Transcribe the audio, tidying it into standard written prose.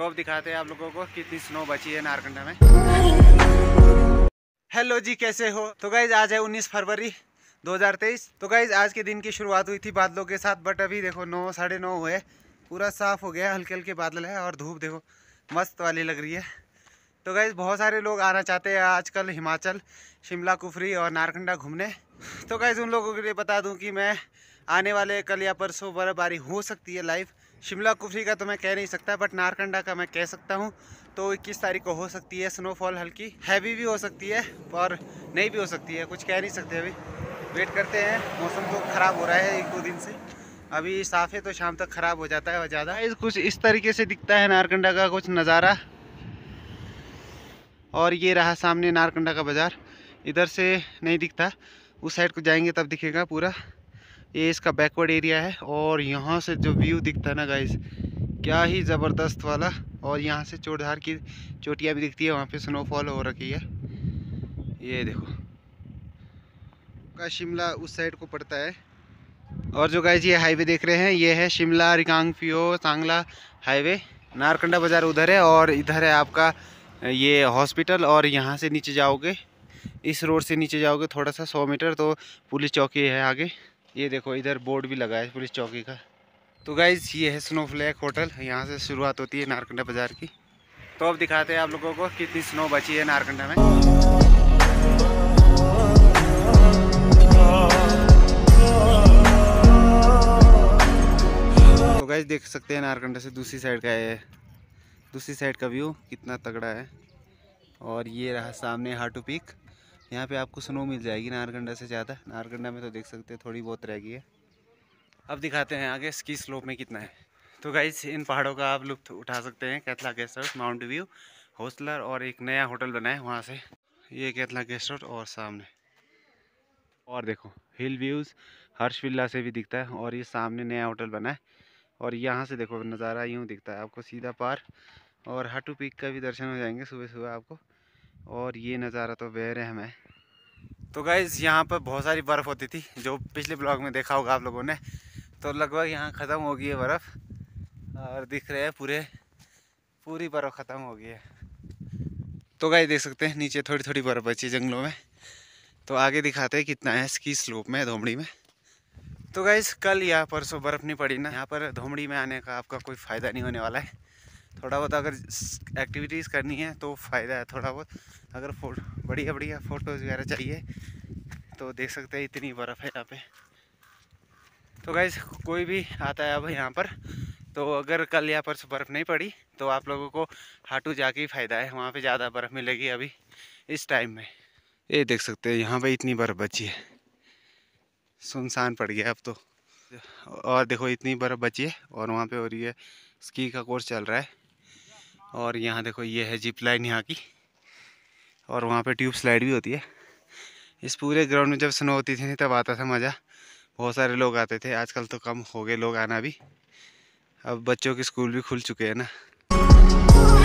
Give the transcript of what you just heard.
तो अब दिखाते हैं आप लोगों को कितनी स्नो बची है नारकंडा में। हेलो जी, कैसे हो? तो गाइज आज है 19 फरवरी 2023। तो गाइज आज के दिन की शुरुआत हुई थी बादलों के साथ, बट अभी देखो 9 साढ़े 9 हुए, पूरा साफ हो गया, हल्के हल्के बादल है और धूप देखो मस्त वाली लग रही है। तो गाइज बहुत सारे लोग आना चाहते हैं आजकल हिमाचल, शिमला, कुफरी और नारकंडा घूमने। तो गाइज उन लोगों के लिए बता दूँ कि मैं आने वाले कल या परसों बर्फबारी हो सकती है लाइव। शिमला कुफरी का तो मैं कह नहीं सकता, बट नारकंडा का मैं कह सकता हूँ। तो 21 तारीख को हो सकती है स्नोफॉल, हल्की हैवी भी हो सकती है और नहीं भी हो सकती है, कुछ कह नहीं सकते। अभी वेट करते हैं, मौसम तो ख़राब हो रहा है 1-2 दिन से, अभी साफ़ है तो शाम तक ख़राब हो जाता है और ज़्यादा। कुछ इस तरीके से दिखता है नारकंडा का कुछ नज़ारा, और ये रहा सामने नारकंडा का बाज़ार। इधर से नहीं दिखता, उस साइड को जाएंगे तब दिखेगा पूरा। ये इसका बैकवर्ड एरिया है और यहाँ से जो व्यू दिखता है ना गाइस, क्या ही ज़बरदस्त वाला। और यहाँ से चोटधार की चोटियाँ भी दिखती है, वहाँ पे स्नोफॉल हो रखी है। ये देखो का शिमला उस साइड को पड़ता है। और जो गाइस ये हाईवे देख रहे हैं, ये है शिमला रेकांगपियो सांगला हाईवे। नारकंडा बाज़ार उधर है और इधर है आपका ये हॉस्पिटल। और यहाँ से नीचे जाओगे, इस रोड से नीचे जाओगे थोड़ा सा 100 मीटर तो पुलिस चौकी है आगे। ये देखो इधर बोर्ड भी लगा है पुलिस चौकी का। तो गाइज ये है स्नो फ्लैग होटल, यहाँ से शुरुआत होती है नारकंडा बाज़ार की। तो अब दिखाते हैं आप लोगों को कितनी स्नो बची है नारकंडा में। तो गाइज देख सकते हैं नारकंडा से दूसरी साइड का है, दूसरी साइड का व्यू कितना तगड़ा है। और ये रहा सामने हाटू पीक, यहाँ पे आपको स्नो मिल जाएगी नारकंडा से ज़्यादा। नारकंडा में तो देख सकते हैं थोड़ी बहुत रह गई है। अब दिखाते हैं आगे स्की स्लोप में कितना है। तो गाइज इन पहाड़ों का आप लुत्फ़ उठा सकते हैं। Kaithla guest house, mount view hosteller और एक नया होटल बना है वहाँ से। ये कैथला गेस्ट हाउस और सामने, और देखो हिल व्यूज़ हर्ष बिल्ला से भी दिखता है। और ये सामने नया होटल बना है और यहाँ से देखो नज़ारा यूँ दिखता है आपको सीधा पार। और हाटू पीक का भी दर्शन हो जाएंगे सुबह सुबह आपको। और ये नज़ारा तो बेरहम है। तो गाइज़ यहाँ पर बहुत सारी बर्फ़ होती थी, जो पिछले ब्लॉग में देखा होगा आप लोगों ने। तो लगभग यहाँ ख़त्म हो गई है बर्फ़, और दिख रहे हैं पूरी बर्फ़ ख़त्म हो गई है। तो गाइज़ देख सकते हैं नीचे थोड़ी थोड़ी बर्फ़ बची जंगलों में। तो आगे दिखाते हैं कितना है स्की स्लोप में धोमड़ी में। तो गाइज़ कल या परसों बर्फ़ नहीं पड़ी ना, यहाँ पर धोमड़ी में आने का आपका कोई फ़ायदा नहीं होने वाला है। थोड़ा बहुत अगर एक्टिविटीज़ करनी है तो फ़ायदा है, थोड़ा बहुत अगर बढ़िया बढ़िया फ़ोटोज़ वगैरह चाहिए तो देख सकते हैं इतनी बर्फ़ है यहाँ पे। तो गाइज़ कोई भी आता है अब यहाँ पर, तो अगर कल यहाँ पर बर्फ़ नहीं पड़ी तो आप लोगों को हाटू जाके ही फ़ायदा है, वहाँ पे ज़्यादा बर्फ़ मिलेगी अभी इस टाइम में। ये देख सकते हैं यहाँ पर इतनी बर्फ़ बची है, सुनसान पड़ गया अब तो। और देखो इतनी बर्फ़ बची है और वहाँ पर हो रही है स्की का कोर्स चल रहा है। और यहाँ देखो ये है जिप लाइन यहाँ की, और वहाँ पे ट्यूब स्लाइड भी होती है। इस पूरे ग्राउंड में जब स्नो होती थी तब आता था मज़ा, बहुत सारे लोग आते थे। आजकल तो कम हो गए लोग आना भी, अब बच्चों के स्कूल भी खुल चुके हैं ना।